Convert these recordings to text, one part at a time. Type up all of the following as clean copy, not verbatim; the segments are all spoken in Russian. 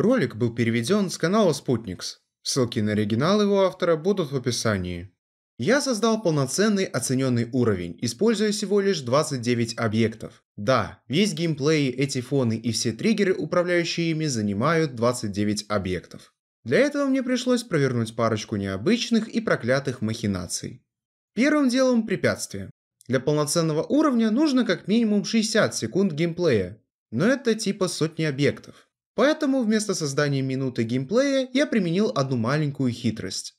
Ролик был переведен с канала Спутникс. Ссылки на оригинал его автора будут в описании. Я создал полноценный оцененный уровень, используя всего лишь 29 объектов. Да, весь геймплей, эти фоны и все триггеры, управляющие ими, занимают 29 объектов. Для этого мне пришлось провернуть парочку необычных и проклятых махинаций. Первым делом препятствия. Для полноценного уровня нужно как минимум 60 секунд геймплея, но это типа сотни объектов. Поэтому вместо создания минуты геймплея я применил одну маленькую хитрость.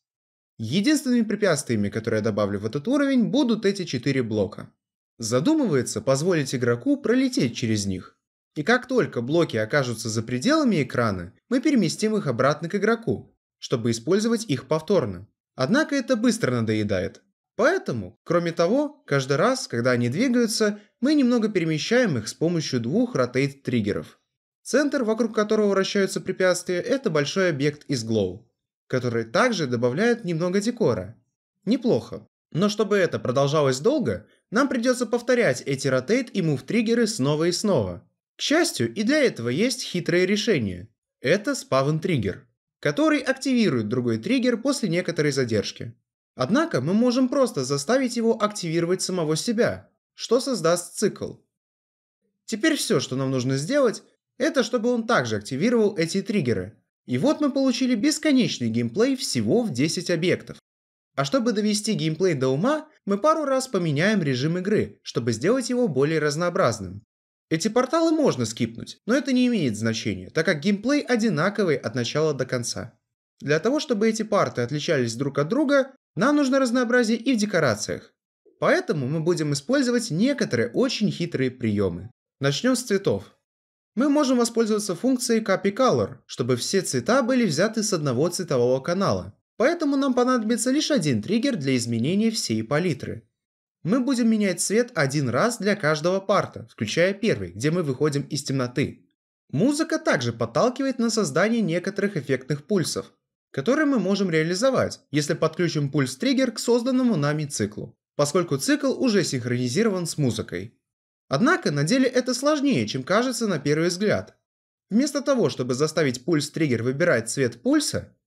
Единственными препятствиями, которые я добавлю в этот уровень, будут эти 4 блока. Задумывается позволить игроку пролететь через них. И как только блоки окажутся за пределами экрана, мы переместим их обратно к игроку, чтобы использовать их повторно. Однако это быстро надоедает. Поэтому, кроме того, каждый раз, когда они двигаются, мы немного перемещаем их с помощью 2 ротейт-триггеров. Центр, вокруг которого вращаются препятствия, это большой объект из Glow, который также добавляет немного декора. Неплохо. Но чтобы это продолжалось долго, нам придется повторять эти ротейт и мув-триггеры снова и снова. К счастью, и для этого есть хитрое решение. Это спавн-триггер, который активирует другой триггер после некоторой задержки. Однако мы можем просто заставить его активировать самого себя, что создаст цикл. Теперь все, что нам нужно сделать, это чтобы он также активировал эти триггеры. И вот мы получили бесконечный геймплей всего в 10 объектов. А чтобы довести геймплей до ума, мы пару раз поменяем режим игры, чтобы сделать его более разнообразным. Эти порталы можно скипнуть, но это не имеет значения, так как геймплей одинаковый от начала до конца. Для того, чтобы эти парты отличались друг от друга, нам нужно разнообразие и в декорациях. Поэтому мы будем использовать некоторые очень хитрые приемы. Начнем с цветов. Мы можем воспользоваться функцией Copy Color, чтобы все цвета были взяты с одного цветового канала. Поэтому нам понадобится лишь один триггер для изменения всей палитры. Мы будем менять цвет один раз для каждого парта, включая первый, где мы выходим из темноты. Музыка также подталкивает на создание некоторых эффектных пульсов, которые мы можем реализовать, если подключим пульс-триггер к созданному нами циклу, поскольку цикл уже синхронизирован с музыкой. Однако на деле это сложнее, чем кажется на первый взгляд. Вместо того, чтобы заставить пульс-триггер выбирать цвет пульса,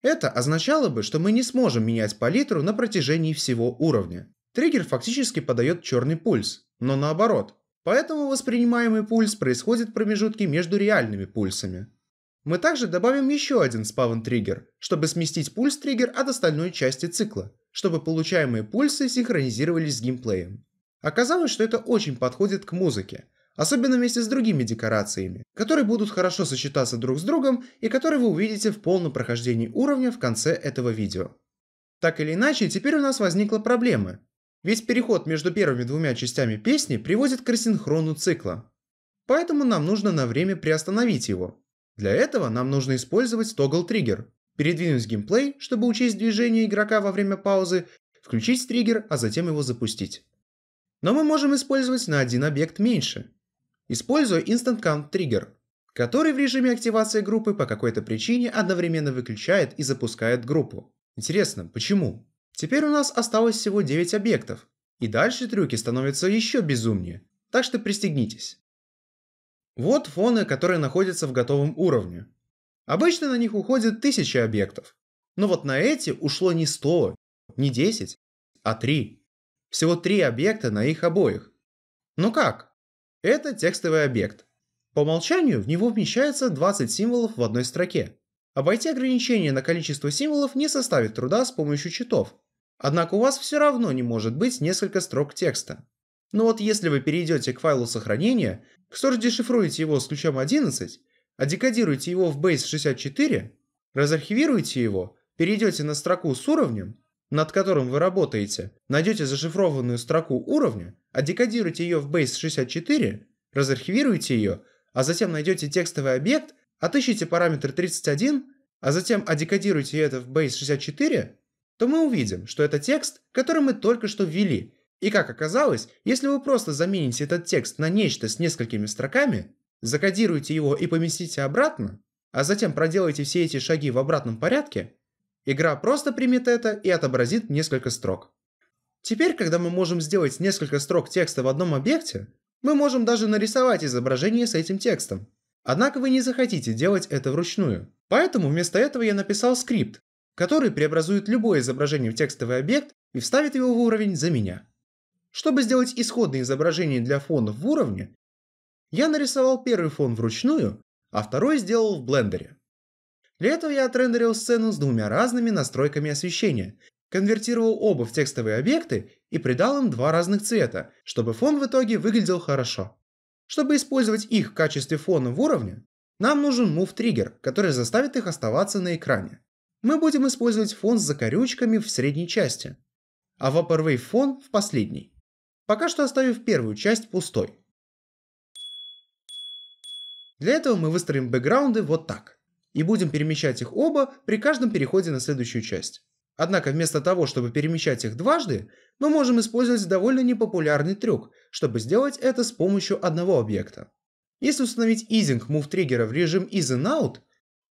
это означало бы, что мы не сможем менять палитру на протяжении всего уровня. Триггер фактически подает черный пульс, но наоборот. Поэтому воспринимаемый пульс происходит в промежутке между реальными пульсами. Мы также добавим еще один спавн-триггер, чтобы сместить пульс-триггер от остальной части цикла, чтобы получаемые пульсы синхронизировались с геймплеем. Оказалось, что это очень подходит к музыке, особенно вместе с другими декорациями, которые будут хорошо сочетаться друг с другом и которые вы увидите в полном прохождении уровня в конце этого видео. Так или иначе, теперь у нас возникла проблема, ведь переход между первыми двумя частями песни приводит к асинхрону цикла. Поэтому нам нужно на время приостановить его. Для этого нам нужно использовать тогл-триггер, передвинуть геймплей, чтобы учесть движение игрока во время паузы, включить триггер, а затем его запустить. Но мы можем использовать на один объект меньше, используя Instant Count Trigger, который в режиме активации группы по какой-то причине одновременно выключает и запускает группу. Интересно, почему? Теперь у нас осталось всего 9 объектов, и дальше трюки становятся еще безумнее, так что пристегнитесь. Вот фоны, которые находятся в готовом уровне. Обычно на них уходит 1000 объектов, но вот на эти ушло не 100, не 10, а 3. Всего 3 объекта на их обоих. Но как? Это текстовый объект. По умолчанию в него вмещается 20 символов в одной строке. Обойти ограничение на количество символов не составит труда с помощью читов. Однако у вас все равно не может быть несколько строк текста. Но вот если вы перейдете к файлу сохранения, дешифруете его с ключом 11, декодируете его в Base 64, разархивируете его, перейдете на строку с уровнем, над которым вы работаете, найдете зашифрованную строку уровня, декодируете ее в Base 64, разархивируете ее, а затем найдете текстовый объект, отыщите параметр 31, а затем декодируете это в Base 64, то мы увидим, что это текст, который мы только что ввели. И как оказалось, если вы просто замените этот текст на нечто с несколькими строками, закодируете его и поместите обратно, а затем проделаете все эти шаги в обратном порядке, игра просто примет это и отобразит несколько строк. Теперь, когда мы можем сделать несколько строк текста в одном объекте, мы можем даже нарисовать изображение с этим текстом. Однако вы не захотите делать это вручную. Поэтому вместо этого я написал скрипт, который преобразует любое изображение в текстовый объект и вставит его в уровень за меня. Чтобы сделать исходное изображение для фонов в уровне, я нарисовал первый фон вручную, а второй сделал в Blender. Для этого я отрендерил сцену с двумя разными настройками освещения, конвертировал оба в текстовые объекты и придал им два разных цвета, чтобы фон в итоге выглядел хорошо. Чтобы использовать их в качестве фона в уровне, нам нужен Move Trigger, который заставит их оставаться на экране. Мы будем использовать фон с закорючками в средней части, а Vaporwave фон в последней, пока что оставив первую часть пустой. Для этого мы выстроим бэкграунды вот так, и будем перемещать их оба при каждом переходе на следующую часть. Однако вместо того, чтобы перемещать их дважды, мы можем использовать довольно непопулярный трюк, чтобы сделать это с помощью одного объекта. Если установить easing move триггера в режим ease in out,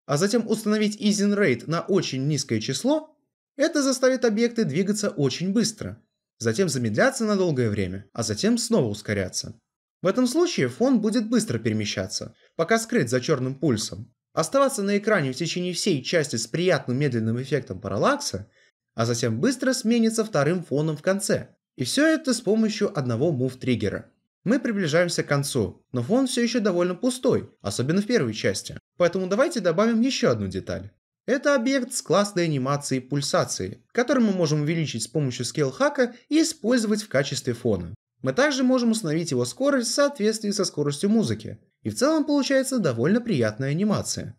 а затем установить easing rate на очень низкое число, это заставит объекты двигаться очень быстро, затем замедляться на долгое время, а затем снова ускоряться. В этом случае фон будет быстро перемещаться, пока скрыт за черным пульсом, оставаться на экране в течение всей части с приятным медленным эффектом параллакса, а затем быстро сменится вторым фоном в конце. И все это с помощью одного move триггера. Мы приближаемся к концу, но фон все еще довольно пустой, особенно в первой части. Поэтому давайте добавим еще одну деталь. Это объект с классной анимацией пульсации, который мы можем увеличить с помощью скейл-хака и использовать в качестве фона. Мы также можем установить его скорость в соответствии со скоростью музыки. И в целом получается довольно приятная анимация.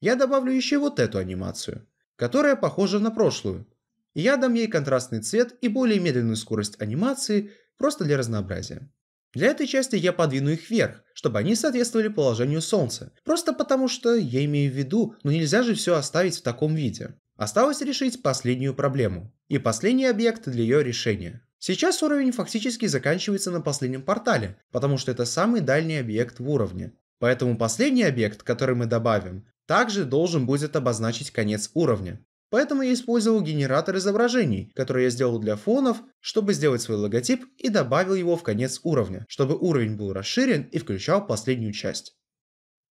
Я добавлю еще вот эту анимацию, которая похожа на прошлую. И я дам ей контрастный цвет и более медленную скорость анимации, просто для разнообразия. Для этой части я подвину их вверх, чтобы они соответствовали положению солнца. Просто потому что я имею в виду, но нельзя же все оставить в таком виде. Осталось решить последнюю проблему. И последний объект для ее решения. Сейчас уровень фактически заканчивается на последнем портале, потому что это самый дальний объект в уровне. Поэтому последний объект, который мы добавим, также должен будет обозначить конец уровня. Поэтому я использовал генератор изображений, который я сделал для фонов, чтобы сделать свой логотип и добавил его в конец уровня, чтобы уровень был расширен и включал последнюю часть.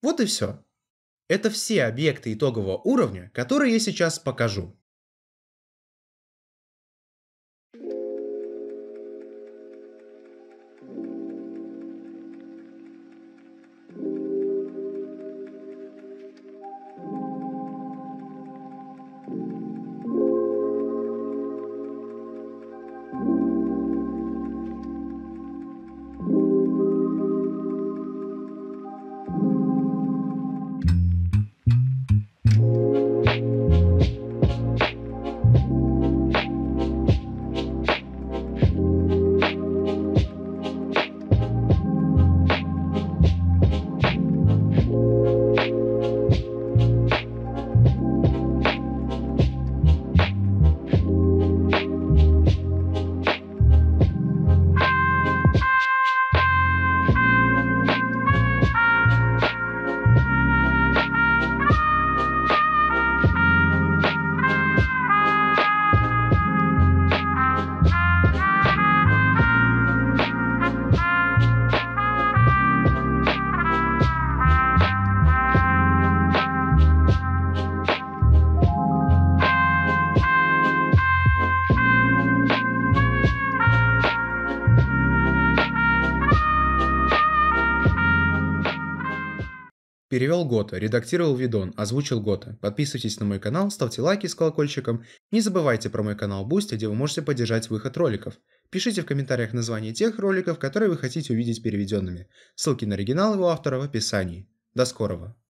Вот и все. Это все объекты итогового уровня, которые я сейчас покажу. Перевел Гота, редактировал Видон, озвучил Гота. Подписывайтесь на мой канал, ставьте лайки с колокольчиком. Не забывайте про мой канал Boosty, где вы можете поддержать выход роликов. Пишите в комментариях название тех роликов, которые вы хотите увидеть переведенными. Ссылки на оригинал его автора в описании. До скорого!